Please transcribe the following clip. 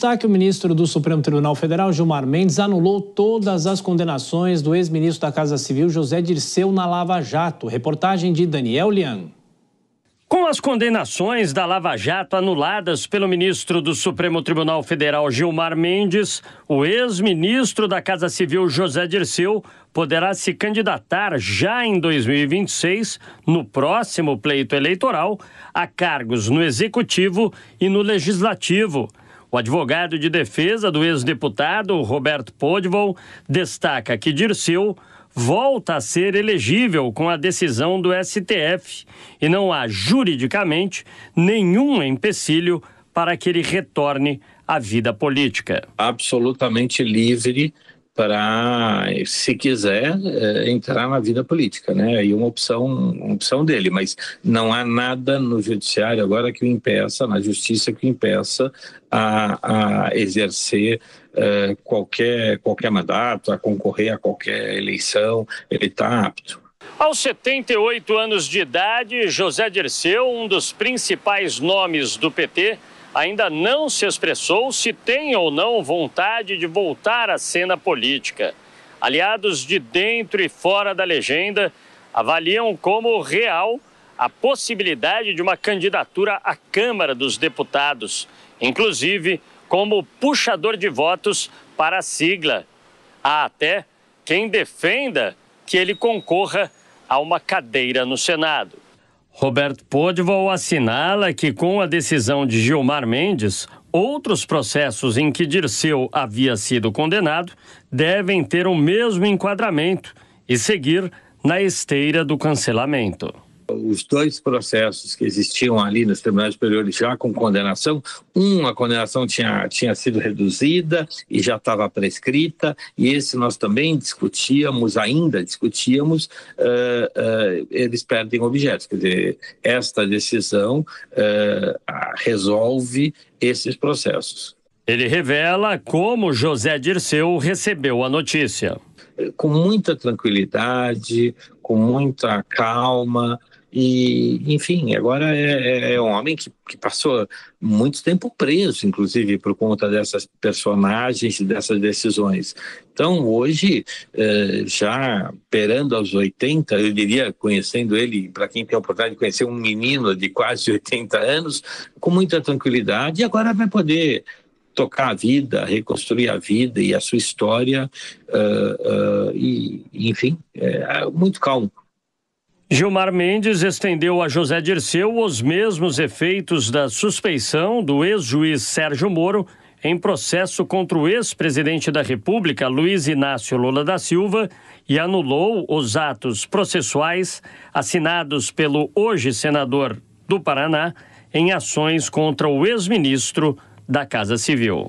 destaque, o ministro do Supremo Tribunal Federal, Gilmar Mendes, anulou todas as condenações do ex-ministro da Casa Civil, José Dirceu, na Lava Jato. Reportagem de Daniel Lian. Com as condenações da Lava Jato anuladas pelo ministro do Supremo Tribunal Federal, Gilmar Mendes, o ex-ministro da Casa Civil, José Dirceu, poderá se candidatar já em 2026, no próximo pleito eleitoral, a cargos no Executivo e no Legislativo. O advogado de defesa do ex-deputado, Roberto Podval, destaca que Dirceu volta a ser elegível com a decisão do STF e não há juridicamente nenhum empecilho para que ele retorne à vida política. Absolutamente livre para, se quiser, entrar na vida política, né? Aí uma opção dele, mas não há nada no judiciário agora que o impeça, na justiça que o impeça a exercer qualquer mandato, a concorrer a qualquer eleição. Ele está apto. Aos 78 anos de idade, José Dirceu, um dos principais nomes do PT, ainda não se expressou se tem ou não vontade de voltar à cena política. Aliados de dentro e fora da legenda avaliam como real a possibilidade de uma candidatura à Câmara dos Deputados, inclusive como puxador de votos para a sigla. Há até quem defenda que ele concorra a uma cadeira no Senado. Roberto Podval assinala que, com a decisão de Gilmar Mendes, outros processos em que Dirceu havia sido condenado devem ter o mesmo enquadramento e seguir na esteira do cancelamento. Os dois processos que existiam ali nos tribunais superiores já com condenação, uma condenação tinha sido reduzida e já estava prescrita, e esse nós também discutíamos, eles perdem objetos. Quer dizer, esta decisão resolve esses processos. Ele revela como José Dirceu recebeu a notícia. Com muita tranquilidade, com muita calma. E, enfim, agora é um homem que passou muito tempo preso, inclusive, por conta dessas personagens, dessas decisões. Então, hoje, já perando aos 80, eu diria, conhecendo ele, para quem tem a oportunidade de conhecer um menino de quase 80 anos, com muita tranquilidade, agora vai poder tocar a vida, reconstruir a vida e a sua história, enfim, muito calmo. Gilmar Mendes estendeu a José Dirceu os mesmos efeitos da suspeição do ex-juiz Sérgio Moro em processo contra o ex-presidente da República, Luiz Inácio Lula da Silva, e anulou os atos processuais assinados pelo hoje senador do Paraná em ações contra o ex-ministro da Casa Civil.